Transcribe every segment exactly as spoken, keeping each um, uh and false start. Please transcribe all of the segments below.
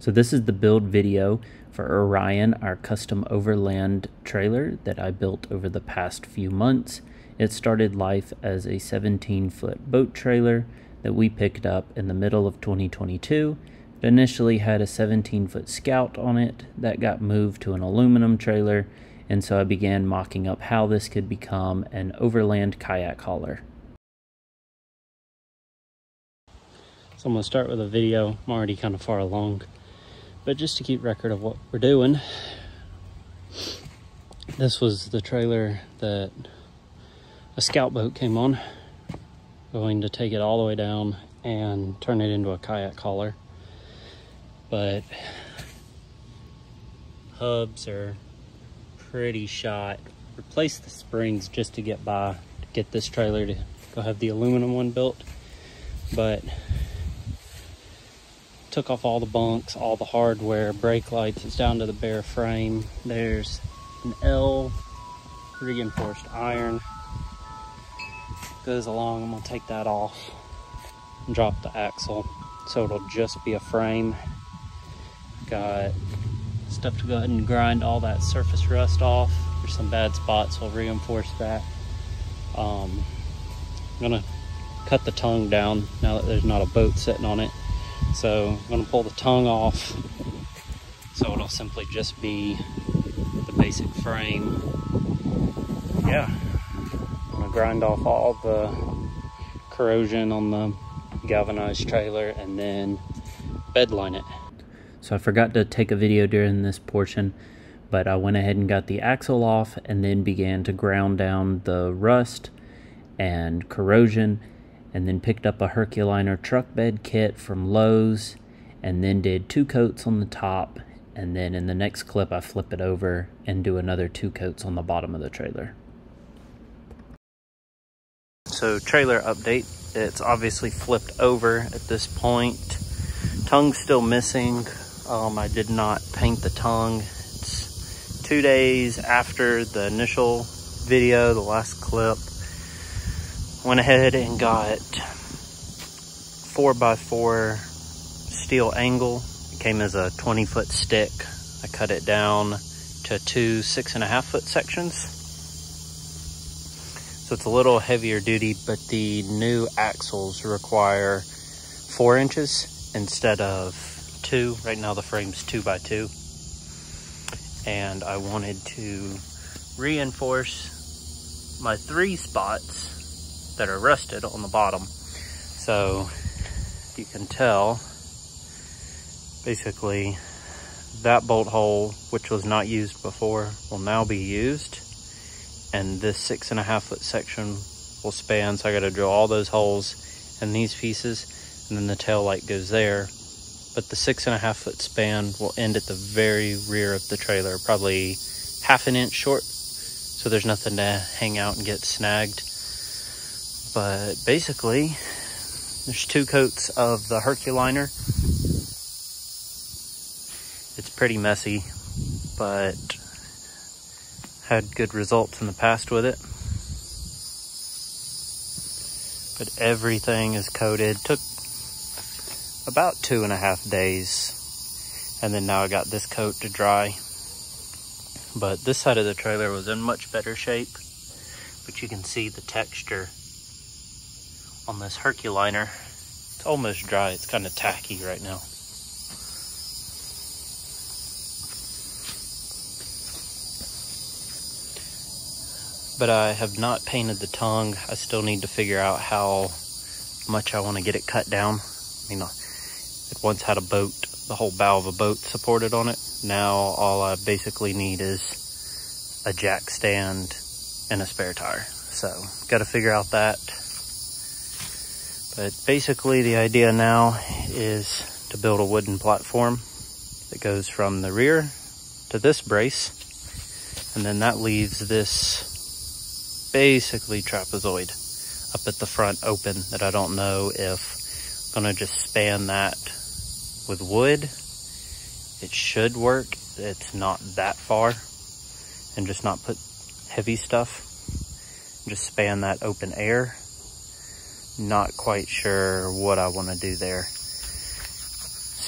So this is the build video for Orion, our custom overland trailer that I built over the past few months. It started life as a seventeen foot boat trailer that we picked up in the middle of twenty twenty-two. It initially had a seventeen foot scout on it that got moved to an aluminum trailer, and so I began mocking up how this could become an overland kayak hauler. So I'm going to start with a video. I'm already kind of far along, but just to keep record of what we're doing, this was the trailer that a scout boat came on, going to take it all the way down and turn it into a kayak hauler. But hubs are pretty shot. Replaced the springs just to get by, to get this trailer to go have the aluminum one built. But took off all the bunks, all the hardware, brake lights, it's down to the bare frame. There's an L reinforced iron. Goes along, I'm gonna take that off and drop the axle so it'll just be a frame. Got stuff to go ahead and grind all that surface rust off. There's some bad spots, we'll reinforce that. Um, I'm gonna cut the tongue down now that there's not a boat sitting on it. So I'm gonna pull the tongue off so it'll simply just be the basic frame. Yeah. Grind off all the corrosion on the galvanized trailer and then bedline it. So I forgot to take a video during this portion, but I went ahead and got the axle off and then began to ground down the rust and corrosion, and then picked up a Herculiner truck bed kit from Lowe's and then did two coats on the top, and then in the next clip I flip it over and do another two coats on the bottom of the trailer. So trailer update, it's obviously flipped over at this point. Tongue's still missing. Um, I did not paint the tongue. It's two days after the initial video, the last clip. Went ahead and got four by four steel angle. It came as a twenty foot stick. I cut it down to two six and a half foot sections. So it's a little heavier duty, but the new axles require four inches instead of two. Right now the frame's two by two. And I wanted to reinforce my three spots that are rusted on the bottom. So you can tell, basically that bolt hole, which was not used before, will now be used. And this six and a half foot section will span, so I gotta drill all those holes in these pieces, and then the tail light goes there. But the six and a half foot span will end at the very rear of the trailer, probably half an inch short, so there's nothing to hang out and get snagged. But basically, there's two coats of the Herculiner. It's pretty messy, but had good results in the past with it. But everything is coated. Took about two and a half days. And then now I got this coat to dry. But this side of the trailer was in much better shape. But you can see the texture on this Herculiner. It's almost dry. It's kind of tacky right now. But I have not painted the tongue. I still need to figure out how much I want to get it cut down. I mean, it once had a boat, the whole bow of a boat supported on it. Now all I basically need is a jack stand and a spare tire. So got to figure out that. But basically the idea now is to build a wooden platform that goes from the rear to this brace. And then that leaves this basically trapezoid up at the front open that I don't know if I'm gonna just span that with wood. It should work. It's not that far, and just not put heavy stuff, just span that open air. Not quite sure what I want to do there.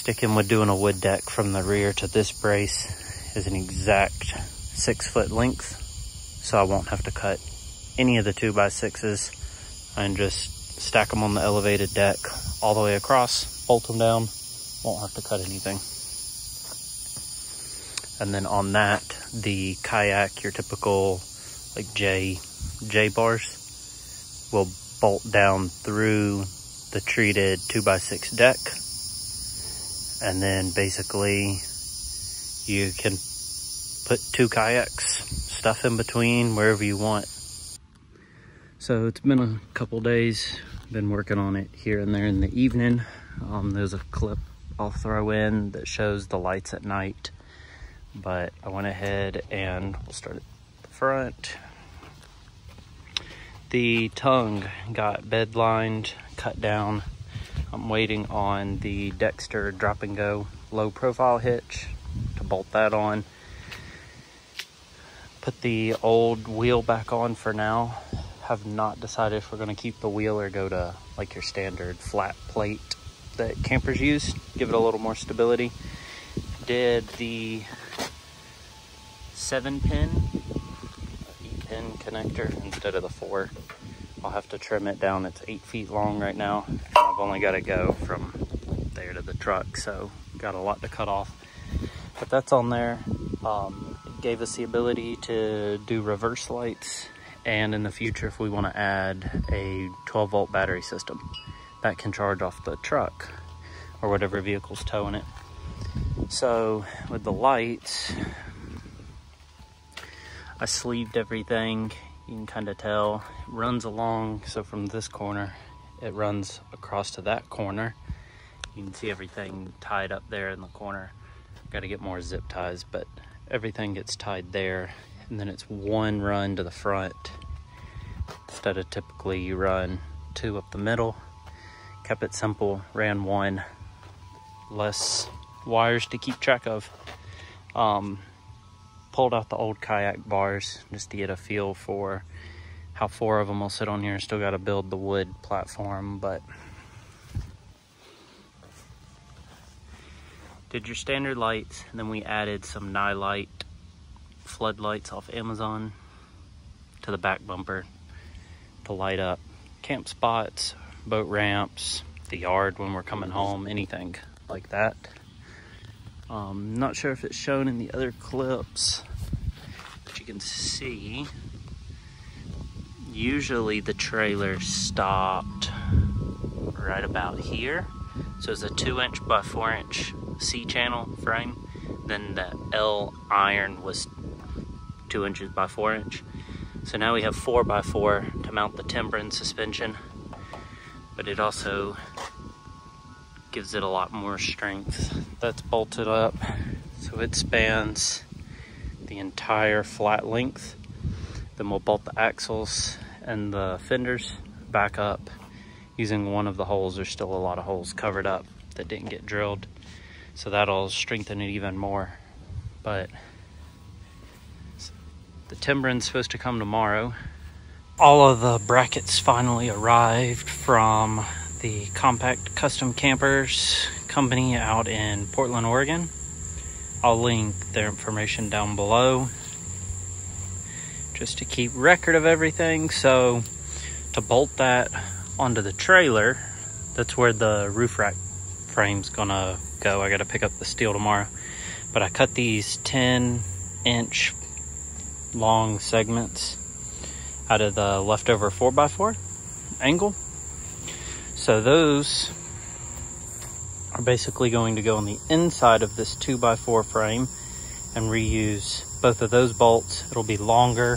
sticking with doing a wood deck from the rear to this brace is an exact six foot length, so I won't have to cut any of the two by sixes and just stack them on the elevated deck all the way across, bolt them down, won't have to cut anything. And then on that, the kayak, your typical like J, J bars will bolt down through the treated two by six deck. And then basically you can put two kayaks, stuff in between wherever you want. So it's been a couple days, been working on it here and there in the evening. Um, there's a clip I'll throw in that shows the lights at night, but I went ahead and we'll start at the front. The tongue got bed lined, cut down. I'm waiting on the Dexter drop and go low profile hitch to bolt that on. Put the old wheel back on for now. Have not decided if we're gonna keep the wheel or go to like your standard flat plate that campers use. Give it a little more stability. Did the seven pin, eight pin connector instead of the four. I'll have to trim it down. It's eight feet long right now. I've only got to go from there to the truck, so got a lot to cut off. But that's on there. Um, it gave us the ability to do reverse lights, and in the future, if we want to add a twelve volt battery system, that can charge off the truck or whatever vehicle's towing it. So with the lights, I sleeved everything. You can kind of tell it runs along, so from this corner it runs across to that corner. You can see everything tied up there in the corner. Got to get more zip ties, but everything gets tied there, and then it's one run to the front instead of typically you run two up the middle. Kept it simple, ran one, less wires to keep track of. um Pulled out the old kayak bars just to get a feel for how four of them will sit on here. Still got to build the wood platform, but did your standard lights, and then we added some Nylite floodlights off Amazon to the back bumper to light up camp spots, boat ramps, the yard when we're coming home, anything like that. Um, not sure if it's shown in the other clips, but you can see usually the trailer stopped right about here. So it's a two inch by four inch C channel frame. Then the L iron was two inches by four inch. So now we have four by four to mount the Timbren suspension, but it also gives it a lot more strength. That's bolted up, so it spans the entire flat length. Then we'll bolt the axles and the fenders back up using one of the holes. There's still a lot of holes covered up that didn't get drilled, so that'll strengthen it even more. But the Timbren's supposed to come tomorrow. All of the brackets finally arrived from the Compact Custom Campers company out in Portland, Oregon. I'll link their information down below just to keep record of everything. So to bolt that onto the trailer, that's where the roof rack frame's gonna go. I gotta pick up the steel tomorrow, but I cut these ten inch long segments out of the leftover four by four angle. So those are basically going to go on the inside of this two by four frame and reuse both of those bolts. It'll be longer,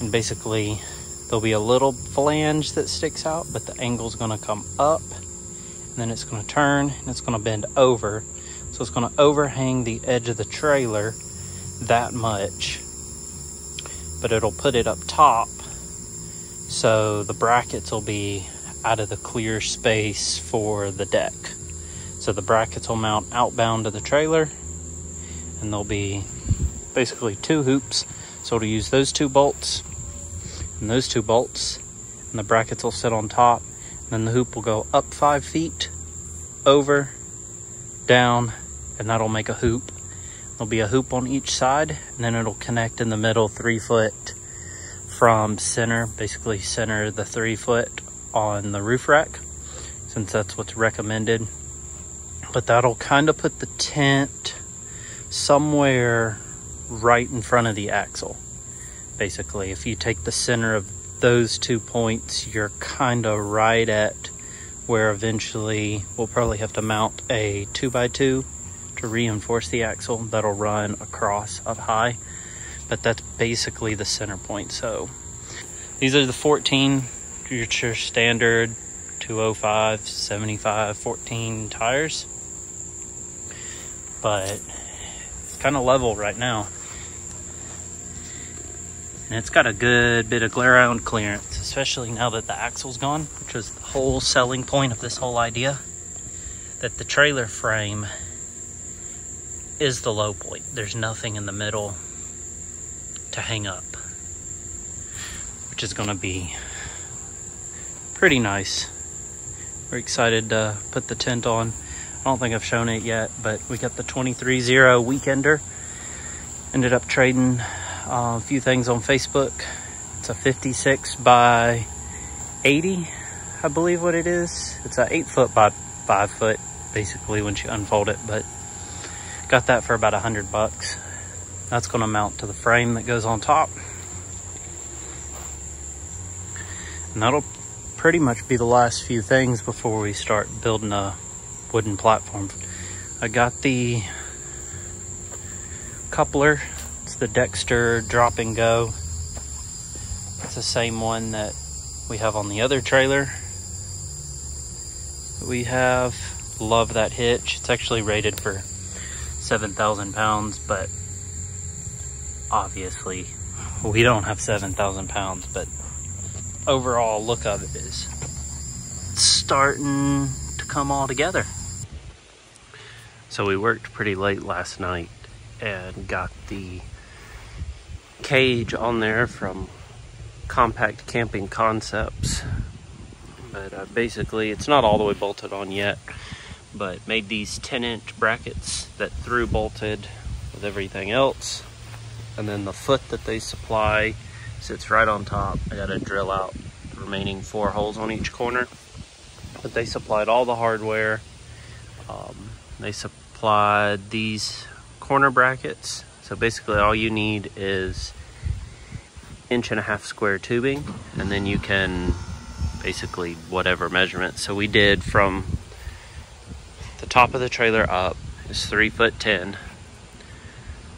and basically there'll be a little flange that sticks out, but the angle's going to come up, and then it's going to turn and it's going to bend over. So it's going to overhang the edge of the trailer that much, but it'll put it up top, so the brackets will be out of the clear space for the deck. So the brackets will mount outbound to the trailer, and there'll be basically two hoops. So it'll use those two bolts and those two bolts, and the brackets will sit on top, and then the hoop will go up five feet, over, down, and that'll make a hoop. There'll be a hoop on each side, and then it'll connect in the middle three foot from center, basically center the three foot on the roof rack, since that's what's recommended. But that'll kind of put the tent somewhere right in front of the axle. Basically, if you take the center of those two points, you're kind of right at where eventually we'll probably have to mount a two by two to reinforce the axle that'll run across up high. But that's basically the center point. So these are the fourteen, your standard two oh five, seventy-five, fourteen tires, but it's kind of level right now. And it's got a good bit of ground clearance, especially now that the axle's gone, which was the whole selling point of this whole idea, that the trailer frame is the low point. There's nothing in the middle to hang up, which is going to be pretty nice. We're excited to put the tent on. I don't think I've shown it yet, but we got the twenty-three zero Weekender. Ended up trading Uh, a few things on Facebook. It's a fifty-six by eighty, I believe what it is. It's a eight foot by five foot, basically, once you unfold it, but got that for about a hundred bucks. That's gonna mount to the frame that goes on top. And that'll pretty much be the last few things before we start building a wooden platform. I got the coupler. It's the Dexter drop and go. It's the same one that we have on the other trailer. We have, love that hitch. It's actually rated for seven thousand pounds, but obviously we don't have seven thousand pounds, but overall look of it is starting to come all together. So we worked pretty late last night and got the cage on there from Compact Camping Concepts, but uh, basically it's not all the way bolted on yet, but made these ten inch brackets that through bolted with everything else, and then the foot that they supply sits right on top. I gotta drill out the remaining four holes on each corner, but they supplied all the hardware. Um, they supplied these corner brackets, so basically all you need is inch and a half square tubing, and then you can basically whatever measurement. So we did from the top of the trailer up is three foot ten,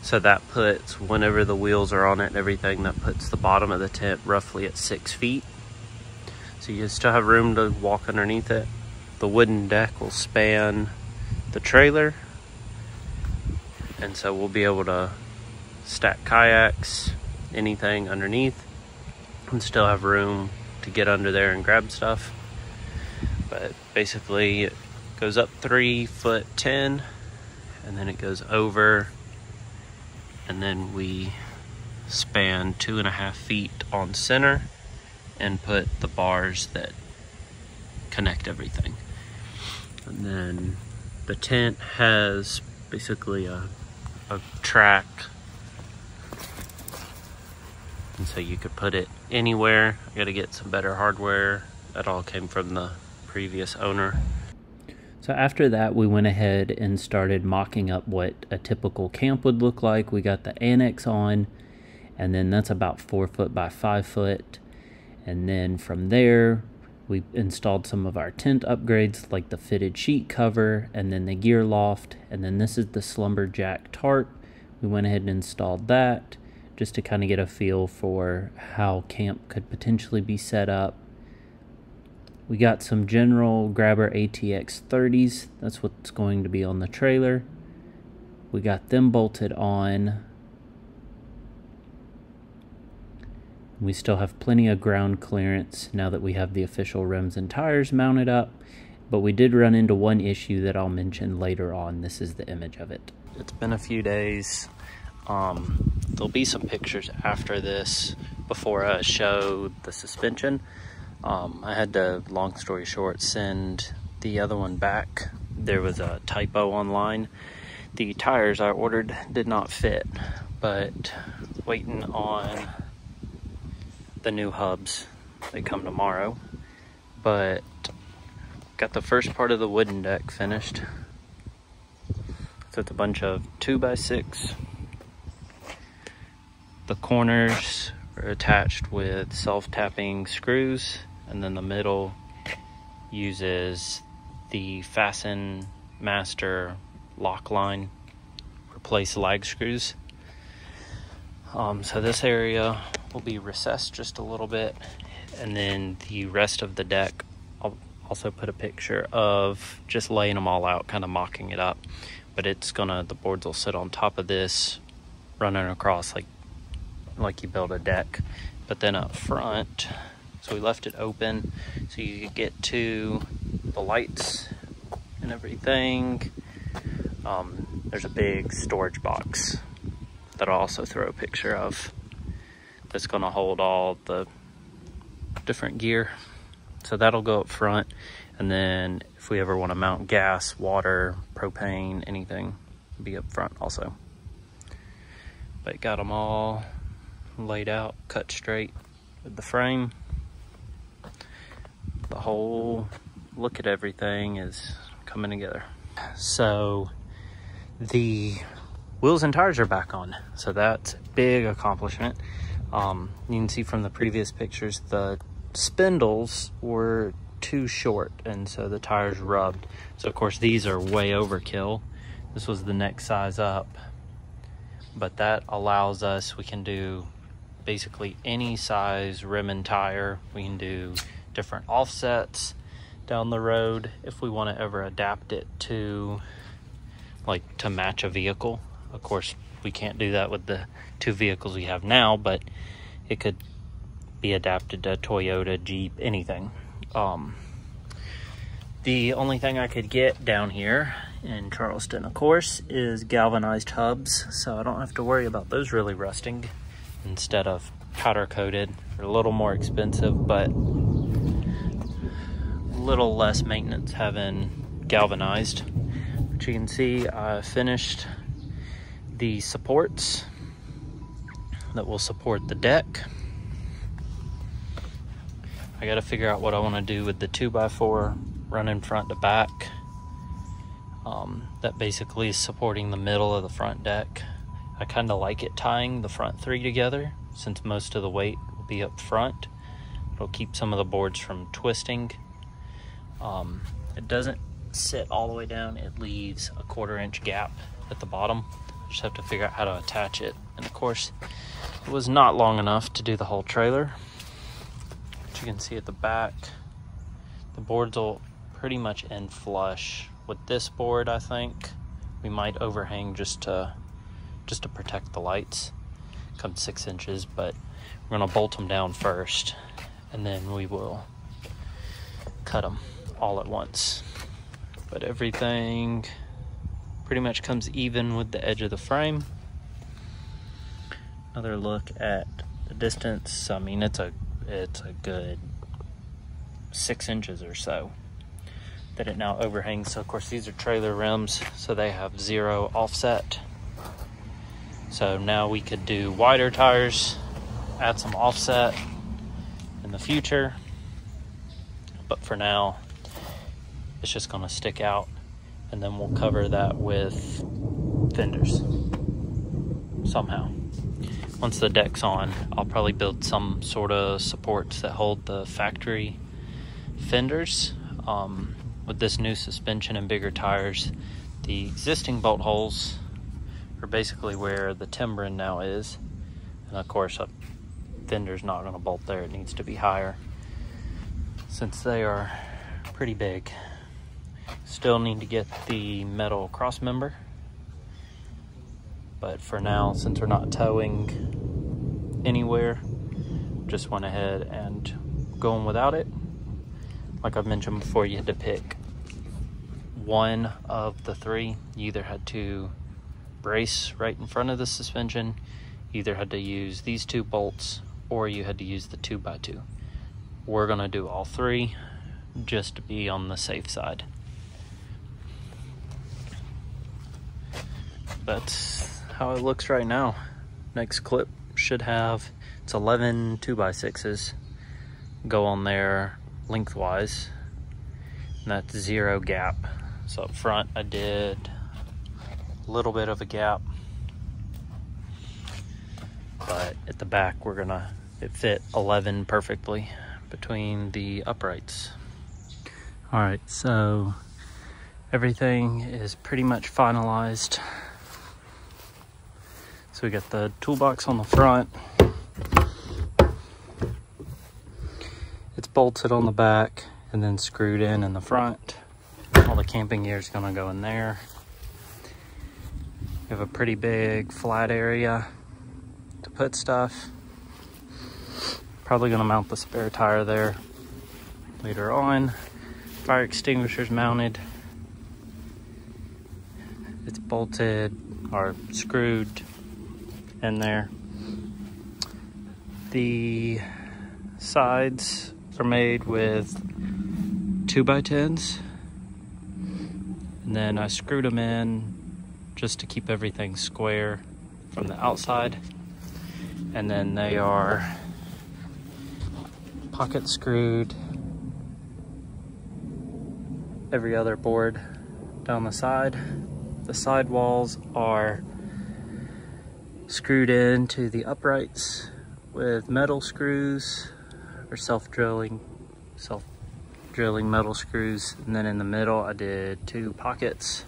so that puts, whenever the wheels are on it and everything, that puts the bottom of the tent roughly at six feet, so you still have room to walk underneath it. The wooden deck will span the trailer, and so we'll be able to stack kayaks, anything underneath, and still have room to get under there and grab stuff. But basically it goes up three foot ten, and then it goes over, and then we span two and a half feet on center and put the bars that connect everything. And then the tent has basically a a track, and so you could put it anywhere. I gotta get some better hardware. That all came from the previous owner. So after that, we went ahead and started mocking up what a typical camp would look like. We got the annex on, and then that's about four foot by five foot. And then from there, we installed some of our tent upgrades, like the fitted sheet cover, and then the gear loft, and then this is the Slumberjack tarp. We went ahead and installed that just to kind of get a feel for how camp could potentially be set up. We got some General Grabber A T X thirties. That's what's going to be on the trailer. We got them bolted on. We still have plenty of ground clearance now that we have the official rims and tires mounted up, but we did run into one issue that I'll mention later on. This is the image of it. It's been a few days. Um, there'll be some pictures after this before I show the suspension. Um, I had to, long story short, send the other one back there was a typo online. The tires I ordered did not fit, but waiting on the new hubs. They come tomorrow, but got the first part of the wooden deck finished. So it's a bunch of two by six. The corners are attached with self-tapping screws, and then the middle uses the Fasten Master Lockline replace lag screws. Um, so this area will be recessed just a little bit, and then the rest of the deck, I'll also put a picture of just laying them all out, kind of mocking it up. But it's gonna, the boards will sit on top of this, running across like like you build a deck. But then up front, so we left it open so you could get to the lights and everything. Um, there's a big storage box that I'll also throw a picture of that's gonna hold all the different gear. So that'll go up front, and then if we ever want to mount gas, water, propane, anything, it'll be up front also. But got them all laid out, cut straight with the frame. The whole look at everything is coming together. So the wheels and tires are back on, so that's a big accomplishment. Um, you can see from the previous pictures the spindles were too short, and so the tires rubbed. So of course these are way overkill. This was the next size up, but that allows us, we can do basically any size rim and tire. We can do different offsets down the road if we want to ever adapt it to like to match a vehicle. Of course we can't do that with the two vehicles we have now, but it could be adapted to Toyota, Jeep, anything. Um, the only thing I could get down here in Charleston, of course, is galvanized hubs, so I don't have to worry about those really rusting instead of powder coated. They're a little more expensive, but a little less maintenance having galvanized. But you can see I finished the supports that will support the deck. I gotta figure out what I wanna do with the two by four running front to back. Um, that basically is supporting the middle of the front deck. I kinda like it tying the front three together since most of the weight will be up front. It'll keep some of the boards from twisting. Um, it doesn't sit all the way down. It leaves a quarter inch gap at the bottom. I just have to figure out how to attach it. And of course, it was not long enough to do the whole trailer. You can see at the back the boards will pretty much end flush with this board. I think we might overhang just to just to protect the lights, come six inches, but we're gonna bolt them down first and then we will cut them all at once. But everything pretty much comes even with the edge of the frame. Another look at the distance. I mean, it's a it's a good six inches or so that it now overhangs. So of course these are trailer rims, so they have zero offset. So now we could do wider tires, add some offset in the future, but for now it's just gonna stick out, and then we'll cover that with fenders somehow. Once the deck's on, I'll probably build some sort of supports that hold the factory fenders. Um, with this new suspension and bigger tires, the existing bolt holes are basically where the Timbren now is. And of course, a fender's not gonna bolt there, it needs to be higher since they are pretty big. Still need to get the metal cross member. But for now, since we're not towing anywhere, just went ahead and going without it. Like I've mentioned before, you had to pick one of the three. You either had to brace right in front of the suspension, you either had to use these two bolts, or you had to use the two by two. We're gonna do all three just to be on the safe side. that's how it looks right now. Next clip should have, it's eleven two by sixes. Go on there lengthwise. And that's zero gap. So up front I did a little bit of a gap, but at the back we're gonna, it fit eleven perfectly between the uprights. All right, so everything is pretty much finalized. So we got the toolbox on the front. It's bolted on the back and then screwed in in the front. All the camping gear is gonna go in there. We have a pretty big flat area to put stuff. Probably gonna mount the spare tire there later on. Fire extinguisher's mounted. It's bolted or screwed in there. The sides are made with two by tens. And then I screwed them in just to keep everything square from the outside. And then they are pocket screwed every other board down the side. The side walls are screwed into the uprights with metal screws or self-drilling, self-drilling metal screws. And then in the middle, I did two pockets.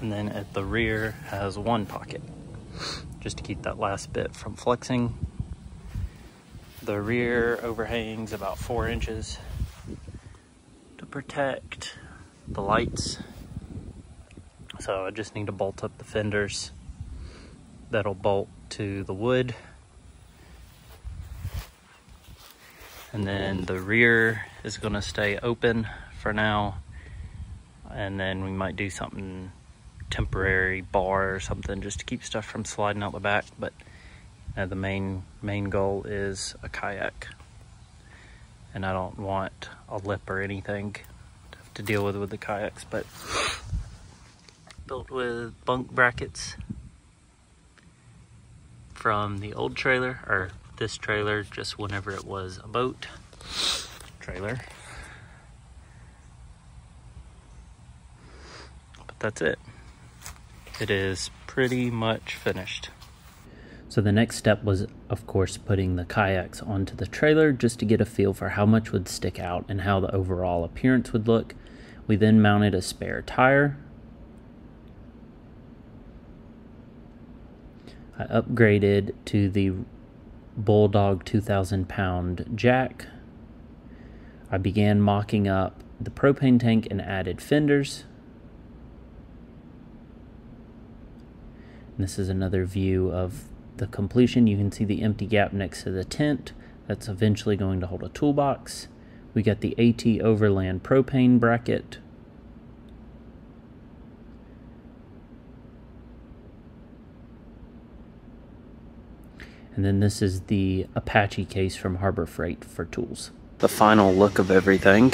And then at the rear has one pocket, just to keep that last bit from flexing. The rear overhangs about four inches to protect the lights. So I just need to bolt up the fenders. That'll bolt to the wood. And then the rear is gonna stay open for now. And then we might do something temporary bar or something just to keep stuff from sliding out the back. But uh, the main, main goal is a kayak. And I don't want a lip or anything to have to deal with with the kayaks, but built with bunk brackets from the old trailer, or this trailer, just whenever it was a boat trailer. But that's it. It is pretty much finished. So the next step was, of course, putting the kayaks onto the trailer just to get a feel for how much would stick out and how the overall appearance would look. We then mounted a spare tire. I upgraded to the Bulldog two thousand pound jack. I began mocking up the propane tank and added fenders. And this is another view of the completion. You can see the empty gap next to the tent. That's eventually going to hold a toolbox. We got the A T Overland propane bracket. And then this is the Apache case from Harbor Freight for tools. The final look of everything.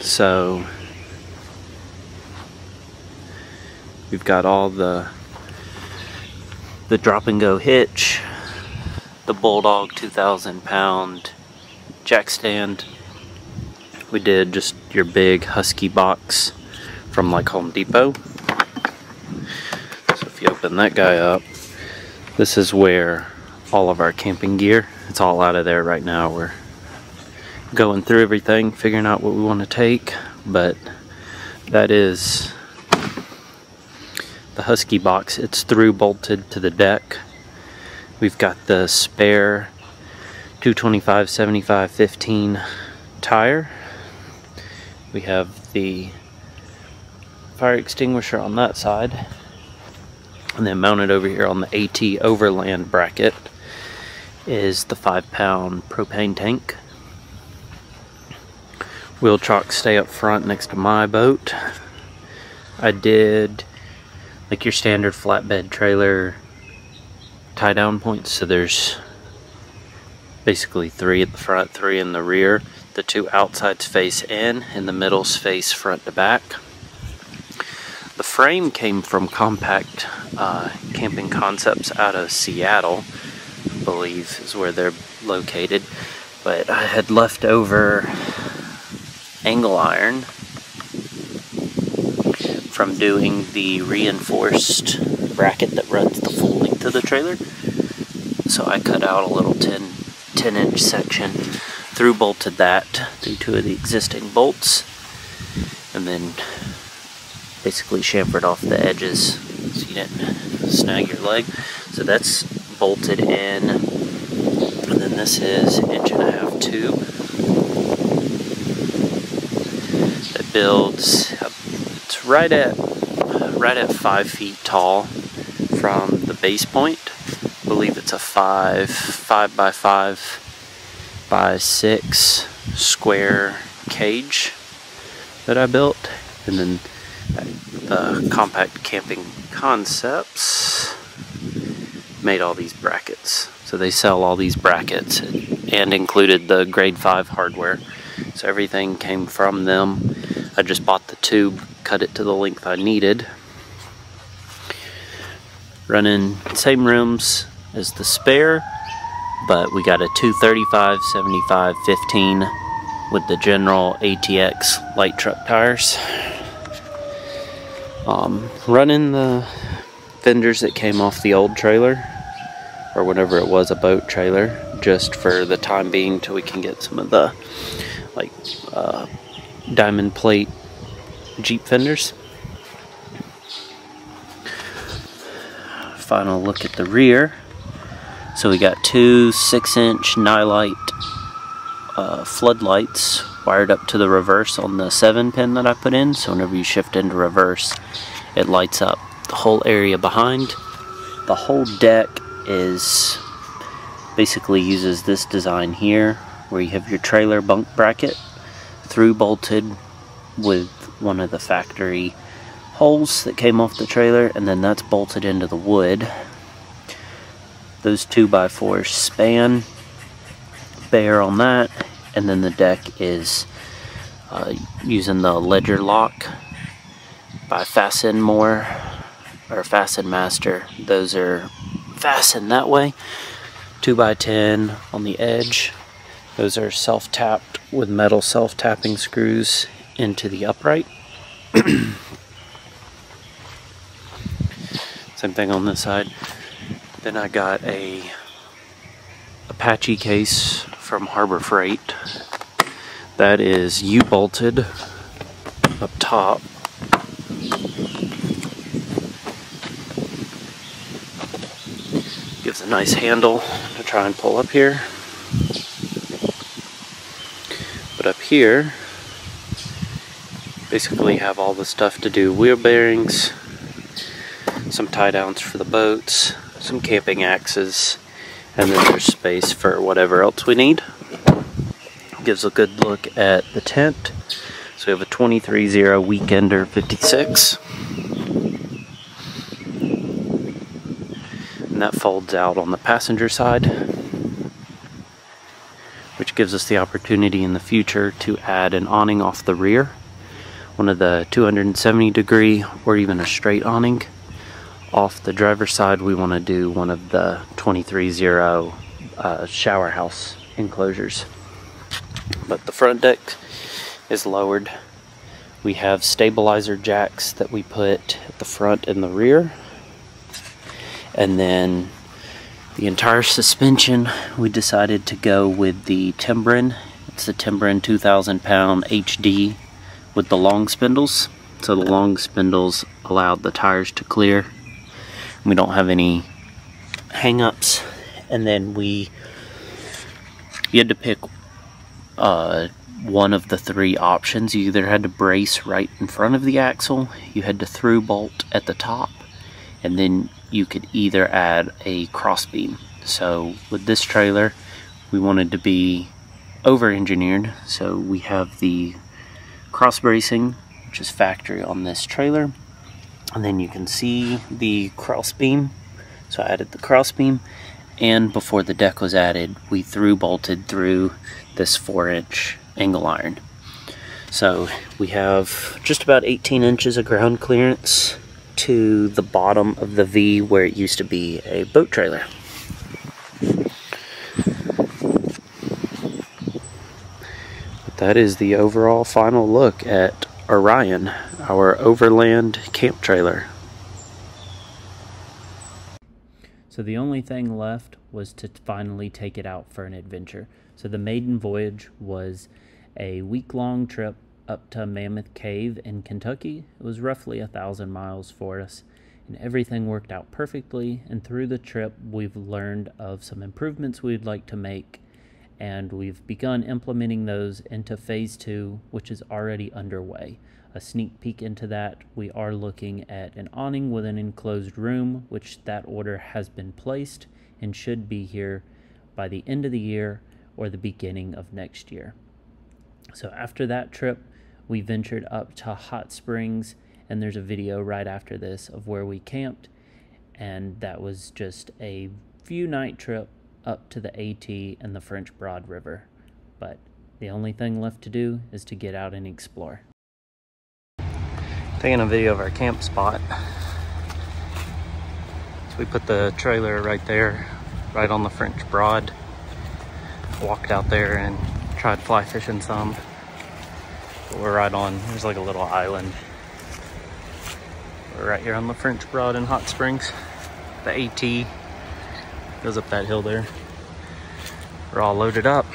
So we've got all the the drop and go hitch, the Bulldog two thousand pound jack stand. We did just your big husky box from like Home Depot. So if you open that guy up, this is where all of our camping gear, it's all out of there right now. We're going through everything, figuring out what we want to take, but that is the husky box. It's through bolted to the deck. We've got the spare two twenty-five seventy-five fifteen tire. We have the fire extinguisher on that side. And then mounted over here on the AT Overland bracket is the five pound propane tank. Wheel chocks stay up front next to my boat. I did like your standard flatbed trailer tie down points. So there's basically three at the front, three in the rear. The two outsides face in, in the middle's face front to back. frame came from Compact uh, Camping Concepts out of Seattle, I believe is where they're located. But I had left over angle iron from doing the reinforced bracket that runs the full length of the trailer. So I cut out a little ten inch section, through bolted that through two of the existing bolts, and then basically chamfered off the edges so you didn't snag your leg. So that's bolted in, and then this is inch and a half tube that builds up. It's right at right at five feet tall from the base point. I believe it's a five five by five by six square cage that I built, and then the Compact Camping Concepts made all these brackets. So they sell all these brackets and included the grade five hardware. So everything came from them. I just bought the tube, cut it to the length I needed. Running same rims as the spare, but we got a two thirty-five, seventy-five, fifteen with the General A T X light truck tires. Um, running the fenders that came off the old trailer, or whatever it was, a boat trailer, just for the time being till we can get some of the like uh, diamond plate Jeep fenders. Final look at the rear. So we got two six inch Nylite uh, floodlights wired up to the reverse on the seven pin that I put in. So whenever you shift into reverse, it lights up the whole area behind. The whole deck is basically uses this design here, where you have your trailer bunk bracket through bolted with one of the factory holes that came off the trailer, and then that's bolted into the wood. Those two by fours span bare on that, and then the deck is uh, using the ledger lock by Fasten more or Fasten Master. Those are fastened that way. two by ten on the edge. Those are self-tapped with metal self-tapping screws into the upright. Same thing on this side. Then I got a Apache case from Harbor Freight that is U-bolted up top. Gives a nice handle to try and pull up here. But up here, basically have all the stuff to do wheel bearings, some tie downs for the boats, some camping axes, and then there's space for whatever else we need. Gives a good look at the tent. So we have a twenty-three zero Weekender fifty-six. And that folds out on the passenger side, which gives us the opportunity in the future to add an awning off the rear. One of the two hundred seventy degree or even a straight awning. Off the driver's side, we want to do one of the twenty-three zero uh, shower house enclosures. But the front deck is lowered. We have stabilizer jacks that we put at the front and the rear. And then the entire suspension, we decided to go with the Timbren. It's the Timbren two thousand pound H D with the long spindles. So the long spindles allowed the tires to clear. We don't have any hang-ups. And then we you had to pick uh, one of the three options. You either had to brace right in front of the axle, you had to through bolt at the top, and then you could either add a crossbeam. So with this trailer, we wanted to be over-engineered, so we have the cross bracing, which is factory on this trailer. And then you can see the cross beam, so I added the cross beam, and before the deck was added, we through bolted through this four inch angle iron. So we have just about eighteen inches of ground clearance to the bottom of the V where it used to be a boat trailer. But that is the overall final look at Orion, our overland camp trailer. So the only thing left was to finally take it out for an adventure. So the maiden voyage was a week-long trip up to Mammoth Cave in Kentucky. It was roughly a thousand miles for us, and everything worked out perfectly. And through the trip, we've learned of some improvements we'd like to make, and we've begun implementing those into phase two, which is already underway. A sneak peek into that, we are looking at an awning with an enclosed room, which that order has been placed and should be here by the end of the year or the beginning of next year. So after that trip, we ventured up to Hot Springs, and there's a video right after this of where we camped, and that was just a few night trip up to the A T and the French Broad River. But the only thing left to do is to get out and explore. Taking a video of our camp spot. So we put the trailer right there, right on the French Broad. Walked out there and tried fly fishing some. But we're right on, there's like a little island. We're right here on the French Broad in Hot Springs. The A T goes up that hill there. We're all loaded up.